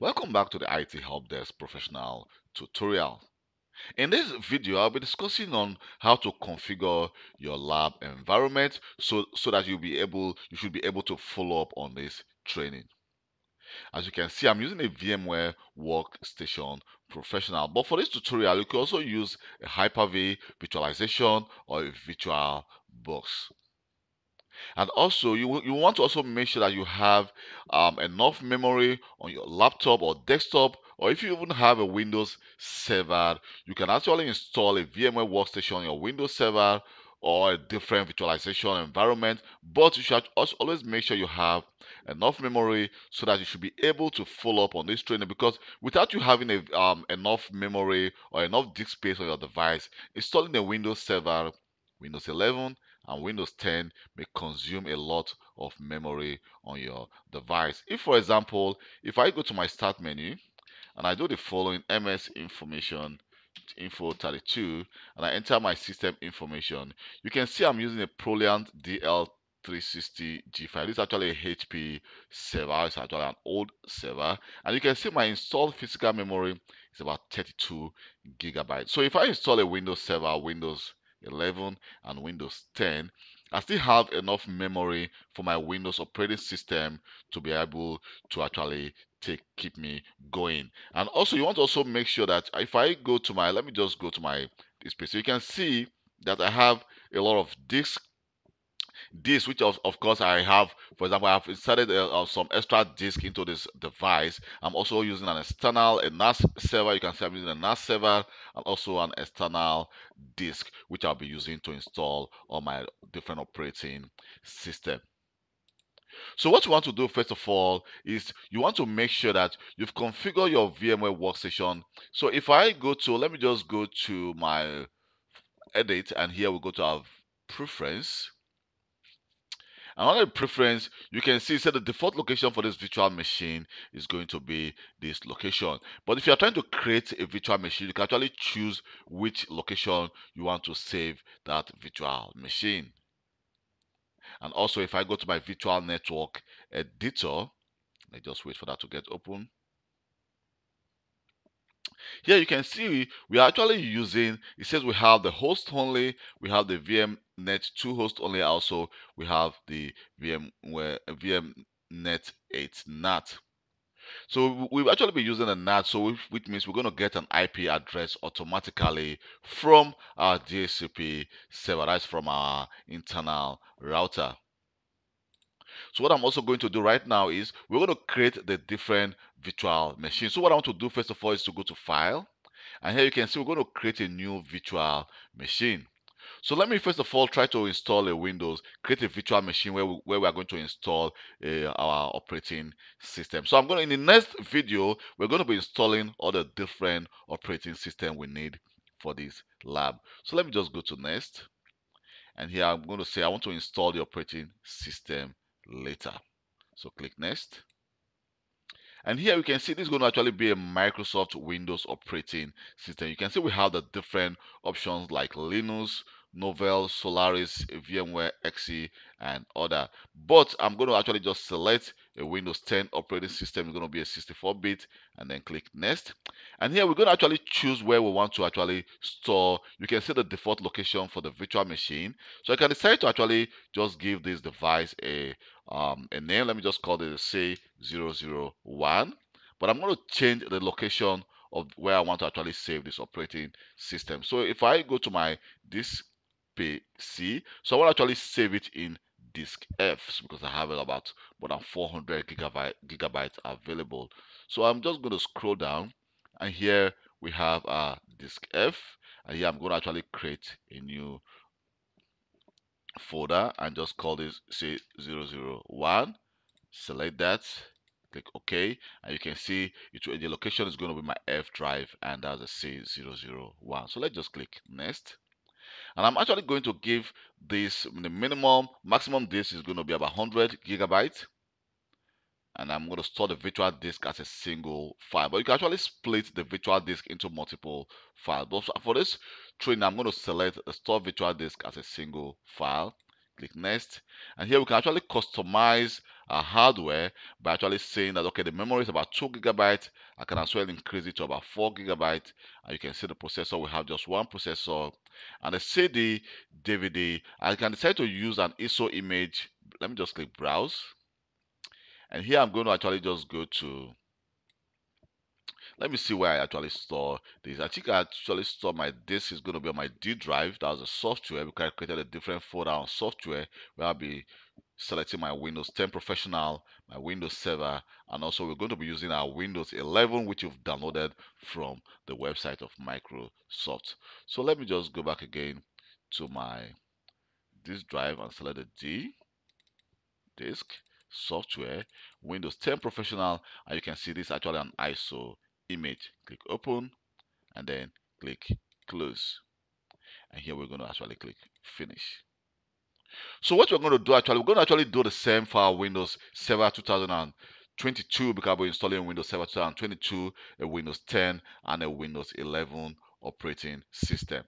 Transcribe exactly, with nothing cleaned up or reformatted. Welcome back to the I T Help Desk Professional tutorial. In this video, I'll be discussing on how to configure your lab environment so, so that you'll be able, you should be able to follow up on this training. As you can see, I'm using a VMware Workstation Professional, but for this tutorial, you can also use a Hyper-V virtualization or a VirtualBox. And also, you, you want to also make sure that you have um, enough memory on your laptop or desktop, or if you even have a Windows server, you can actually install a VMware Workstation on your Windows server or a different virtualization environment, but you should also always make sure you have enough memory so that you should be able to follow up on this training, because without you having a, um, enough memory or enough disk space on your device, installing a Windows server, Windows eleven and Windows ten may consume a lot of memory on your device. If, for example, if I go to my Start menu and I do the following M S information info thirty-two and I enter my system information, you can see I'm using a Proliant D L three sixty G five. This is actually a H P server. It's actually an old server, and you can see my installed physical memory is about thirty-two gigabytes. So if I install a Windows server, Windows eleven and Windows ten, I still have enough memory for my Windows operating system to be able to actually take keep me going. And also, you want to also make sure that if I go to my, let me just go to my this page, so you can see that I have a lot of disks This, which of, of course I have, for example, I have inserted uh, some extra disk into this device. I'm also using an external a N A S server. You can see I'm using a N A S server and also an external disk, which I'll be using to install all my different operating system. So what you want to do first of all is you want to make sure that you've configured your VMware Workstation. So if I go to, let me just go to my edit, and here we go to our preference. And under the preference, you can see that the default location for this virtual machine is going to be this location. But if you are trying to create a virtual machine, you can actually choose which location you want to save that virtual machine. And also, if I go to my virtual network editor, I just wait for that to get open. Here you can see we are actually using, it says we have the host only, we have the V M net two host only, also we have the VMware V M net eight N A T. So we've actually been using a N A T, so which means we're going to get an I P address automatically from our D H C P server, that's from our internal router. So what I'm also going to do right now is we're going to create the different virtual machines. So what I want to do first of all is to go to File, and here you can see we're going to create a new virtual machine. So let me first of all try to install a Windows, create a virtual machine where we, where we are going to install uh, our operating system. So I'm going to, in the next video, we're going to be installing all the different operating system we need for this lab. So let me just go to Next, and here I'm going to say I want to install the operating system later. So click Next, and here you can see this is going to actually be a Microsoft Windows operating system. You can see we have the different options like Linux, Novell, Solaris, VMware, X E, and other. But I'm going to actually just select a Windows ten operating system. It's going to be a sixty-four bit, and then click Next. And here we're going to actually choose where we want to actually store. You can see the default location for the virtual machine. So I can decide to actually just give this device a um, a name. Let me just call it, say, zero zero one. But I'm going to change the location of where I want to actually save this operating system. So if I go to my disk C, so I want to actually save it in disk F because I have it about more than four hundred gigabyte, gigabytes available. So I'm just going to scroll down, and here we have our disk F, and here I'm going to actually create a new folder and just call this, say, zero zero one. Select that, click OK, and you can see it, the location is going to be my F drive, and that's a C zero zero one. So let's just click Next. And I'm actually going to give this the minimum, maximum disk is going to be about one hundred gigabytes. And I'm going to store the virtual disk as a single file. But you can actually split the virtual disk into multiple files. But for this training, I'm going to select the store virtual disk as a single file. click next, and here we can actually customize our hardware by actually saying that, okay, the memory is about two gigabytes, I can as well increase it to about four gigabytes, and you can see the processor, we have just one processor, and the C D, D V D. I can decide to use an I S O image. Let me just click browse, and here I'm going to actually just go to, let me see where I actually store this. I think I actually store my disk is going to be on my D drive. That was the software. We created a different folder on software where I'll be selecting my Windows ten Professional, my Windows Server, and also we're going to be using our Windows eleven, which you've downloaded from the website of Microsoft. So let me just go back again to my disk drive and select the D, disk, software, Windows ten Professional, and you can see this actually an I S O image. Click open and then click close, and here we're going to actually click finish. So what we're going to do actually, we're going to actually do the same for our Windows Server two thousand twenty-two, because we're installing Windows Server two thousand twenty-two, a Windows ten and a Windows eleven operating system.